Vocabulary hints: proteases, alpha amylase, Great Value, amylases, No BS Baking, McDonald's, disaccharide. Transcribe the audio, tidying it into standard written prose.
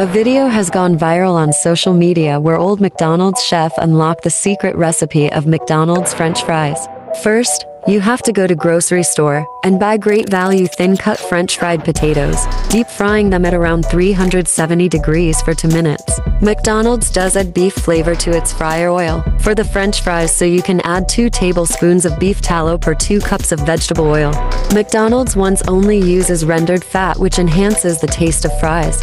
A video has gone viral on social media where old McDonald's chef unlocked the secret recipe of McDonald's French fries. First, you have to go to grocery store and buy Great Value thin-cut French fried potatoes, deep frying them at around 370 degrees for 2 minutes. McDonald's does add beef flavor to its fryer oil for the French fries, so you can add 2 tablespoons of beef tallow per 2 cups of vegetable oil. McDonald's once only uses rendered fat, which enhances the taste of fries.